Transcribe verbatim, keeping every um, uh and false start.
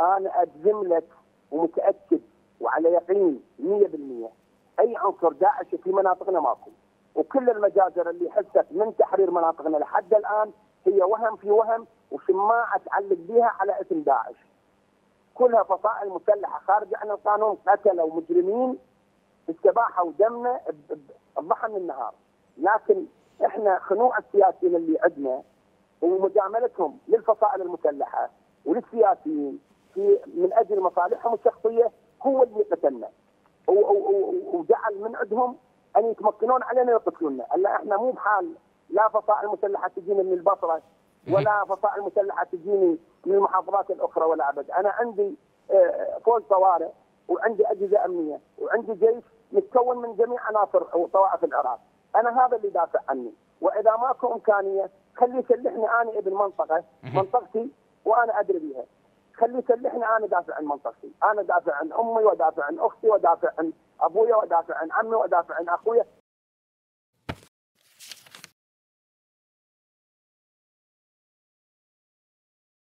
انا اجزم لك ومتاكد وعلى يقين مئة بالمئة اي عنصر داعش في مناطقنا ماكو، وكل المجازر اللي حست من تحرير مناطقنا لحد الان هي وهم في وهم وشماعه تعلق بها على اسم داعش. كلها فصائل مسلحه خارجه عن القانون، قتلوا مجرمين استباحوا دمنا بضحى من النهار. لكن احنا خنوع السياسيين اللي عندنا ومجاملتهم للفصائل المسلحه وللسياسيين في من اجل مصالحهم الشخصيه هو اللي قتلنا وجعل من عندهم ان يتمكنون علينا يقتلونا. الا احنا مو بحال لا فصائل مسلحه تجينا من البصره ولا فصائل مسلحه تجيني من المحافظات الاخرى ولا ابد، انا عندي فوج طوارئ وعندي اجهزه امنيه وعندي جيش متكون من جميع عناصر وطوائف العراق، انا هذا اللي دافع عني، واذا ماكو امكانيه خليه يسلحني انا ابن منطقه، منطقتي وانا ادري بيها. خليه يسلحني انا دافع عن منطقتي، انا دافع عن امي ودافع عن اختي ودافع عن ابويا ودافع عن عمي ودافع عن اخويا،